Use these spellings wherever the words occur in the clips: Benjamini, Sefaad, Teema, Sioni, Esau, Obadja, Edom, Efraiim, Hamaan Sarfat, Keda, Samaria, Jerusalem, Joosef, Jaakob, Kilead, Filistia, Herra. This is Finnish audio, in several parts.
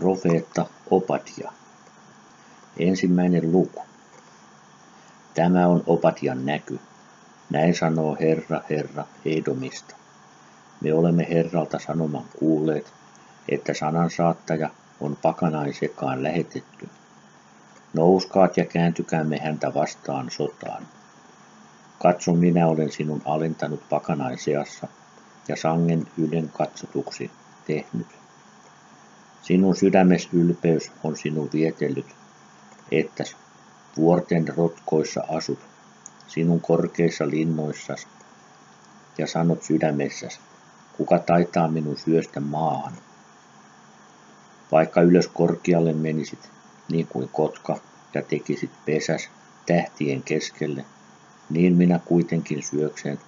Profeetta Obadja. Ensimmäinen luku. Tämä on Obadjan näky. Näin sanoo Herra, Herra, Edomista. Me olemme Herralta sanoman kuulleet, että sanansaattaja on pakanain sekaan lähetetty. Nouskaat ja kääntykäämme häntä vastaan sotaan. Katso, minä olen sinun alentanut pakanain seassa ja sangen ylen katsotuksi tehnyt. Sinun sydämes ylpeys on sinun vietellyt, että vuorten rotkoissa asut, sinun korkeissa linnoissas, ja sanot sydämessäsi, kuka taitaa minun syöstä maahan. Vaikka ylös korkealle menisit, niin kuin kotka, ja tekisit pesäs tähtien keskelle, niin minä kuitenkin syöksen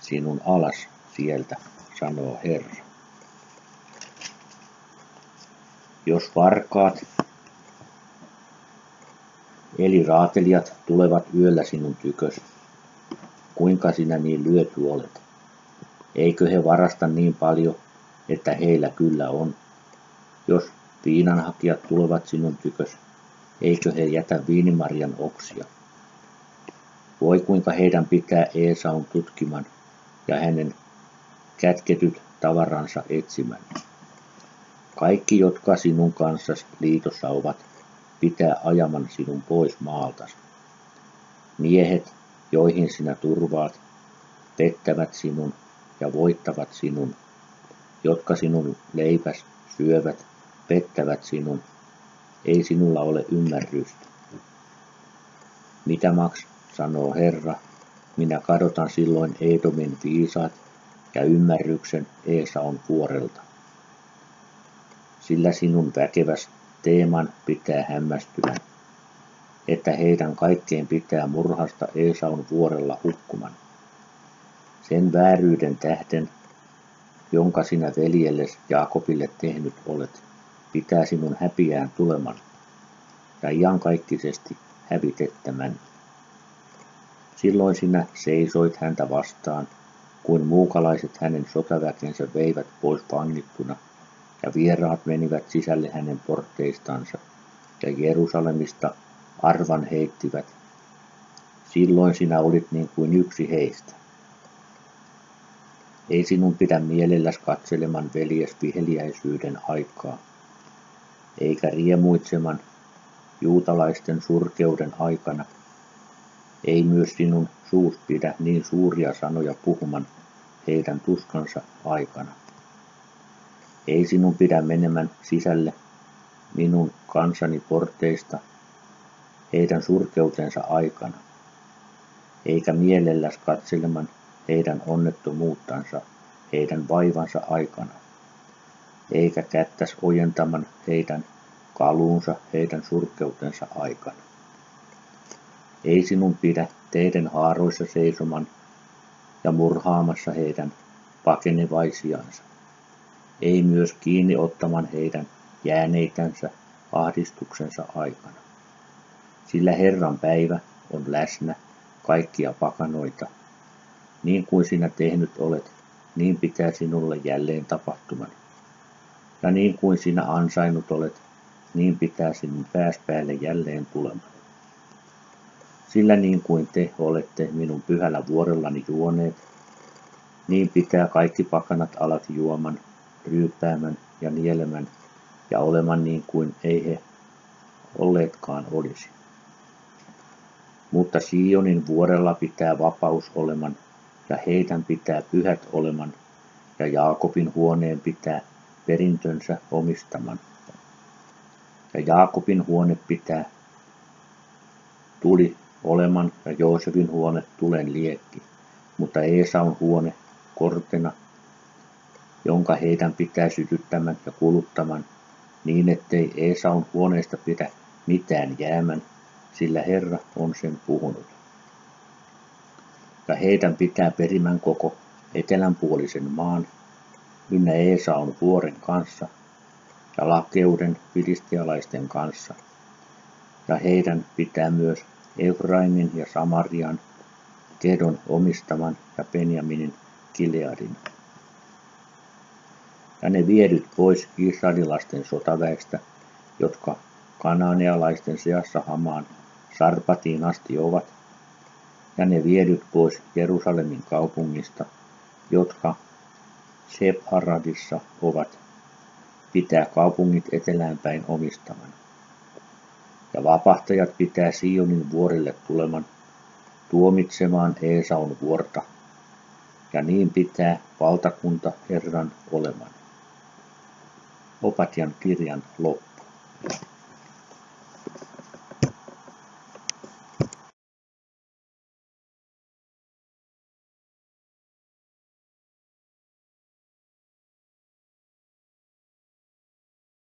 sinun alas sieltä, sanoo Herra. Jos varkaat, eli raatelijat, tulevat yöllä sinun tykösi, kuinka sinä niin lyöty olet? Eikö he varasta niin paljon, että heillä kyllä on? Jos viinanhakijat tulevat sinun tykösi, eikö he jätä viinimarjan oksia? Voi kuinka heidän pitää Eesaun tutkiman ja hänen kätketyt tavaransa etsimän. Kaikki, jotka sinun kanssasi liitossa ovat, pitää ajaman sinun pois maaltasi. Miehet, joihin sinä turvaat, pettävät sinun ja voittavat sinun. Jotka sinun leipäs syövät, pettävät sinun. Ei sinulla ole ymmärrystä. Mitä maks, sanoo Herra, minä kadotan silloin Edomin viisaat ja ymmärryksen Esaun vuorelta. Sillä sinun väkeväs Teeman pitää hämmästyvän, että heidän kaikkeen pitää murhasta Esaun vuorella hukkuman. Sen vääryyden tähden, jonka sinä veljellesi Jaakobille tehnyt olet, pitää sinun häpiään tuleman ja iankaikkisesti hävitettämän. Silloin sinä seisoit häntä vastaan, kuin muukalaiset hänen sotaväkensä veivät pois vangittuna, ja vieraat menivät sisälle hänen portteistansa, ja Jerusalemista arvan heittivät. Silloin sinä olit niin kuin yksi heistä. Ei sinun pidä mielelläsi katseleman veljes viheliäisyyden aikaa, eikä riemuitseman juutalaisten surkeuden aikana. Ei myös sinun suus pidä niin suuria sanoja puhuman heidän tuskansa aikana. Ei sinun pidä menemään sisälle minun kansani porteista heidän surkeutensa aikana, eikä mielelläsi katselemaan heidän onnettomuuttansa heidän vaivansa aikana, eikä kättäs ojentamaan heidän kaluunsa heidän surkeutensa aikana. Ei sinun pidä teidän haaroissa seisoman ja murhaamassa heidän pakenevaisiansa. Ei myös kiinni ottaman heidän jääneitänsä ahdistuksensa aikana. Sillä Herran päivä on läsnä kaikkia pakanoita. Niin kuin sinä tehnyt olet, niin pitää sinulle jälleen tapahtuman. Ja niin kuin sinä ansainnut olet, niin pitää sinun pääspäälle jälleen tuleman. Sillä niin kuin te olette minun pyhällä vuorellani juoneet, niin pitää kaikki pakanat alat juoman, ryyppäämän ja nielemän ja oleman niin kuin ei he olleetkaan olisi. Mutta Sionin vuorella pitää vapaus oleman ja heidän pitää pyhät oleman ja Jaakobin huoneen pitää perintönsä omistaman. Ja Jaakobin huone pitää tuli oleman ja Joosefin huone tulen liekki, mutta Esaun huone kortena, jonka heidän pitää sytyttämän ja kuluttaman, niin ettei Esaun huoneesta pidä mitään jäämän, sillä Herra on sen puhunut. Ja heidän pitää perimän koko etelänpuolisen maan ynnä Esaun vuoren kanssa ja lakeuden filistialaisten kanssa, ja heidän pitää myös Efraimin ja Samarian, Kedon omistaman ja Benjaminin Kileadin. Ja ne viedyt pois israelilaisten sotaväestä jotka kanaanealaisten seassa Hamaan Sarfatiin asti ovat, ja ne viedyt pois Jerusalemin kaupungista, jotka Sefaadissa ovat, pitää kaupungit eteläänpäin omistavan. Ja vapahtajat pitää Sionin vuorille tuleman tuomitsemaan Eesaun vuorta, ja niin pitää valtakunta Herran olevan. Obadjan kirjan loppu.